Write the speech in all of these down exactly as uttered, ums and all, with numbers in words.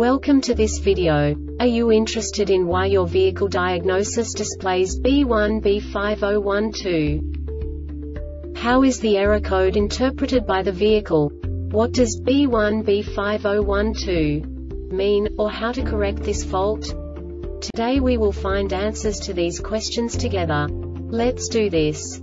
Welcome to this video. Are you interested in why your vehicle diagnosis displays B one B five zero one two? How is the error code interpreted by the vehicle? What does B one B five zero one two mean, or how to correct this fault? Today we will find answers to these questions together. Let's do this.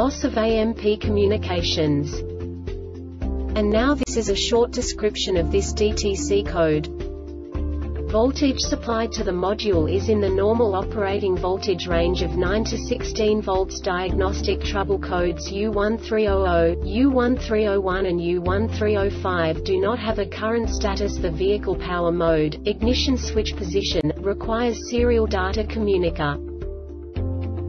loss of A M P communications. And now this is a short description of this D T C code. Voltage supplied to the module is in the normal operating voltage range of nine to sixteen volts. Diagnostic trouble codes U one three zero zero, U one three zero one and U one three zero five do not have a current status. The vehicle power mode, ignition switch position, requires serial data communica.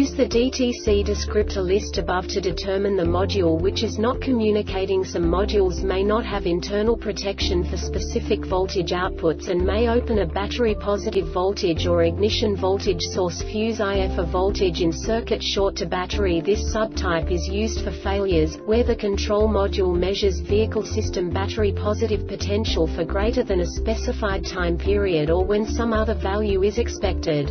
Use the D T C descriptor list above to determine the module which is not communicating. Some modules may not have internal protection for specific voltage outputs and may open a battery positive voltage or ignition voltage source fuse I F A voltage in circuit short to battery. This subtype is used for failures where the control module measures vehicle system battery positive potential for greater than a specified time period or when some other value is expected.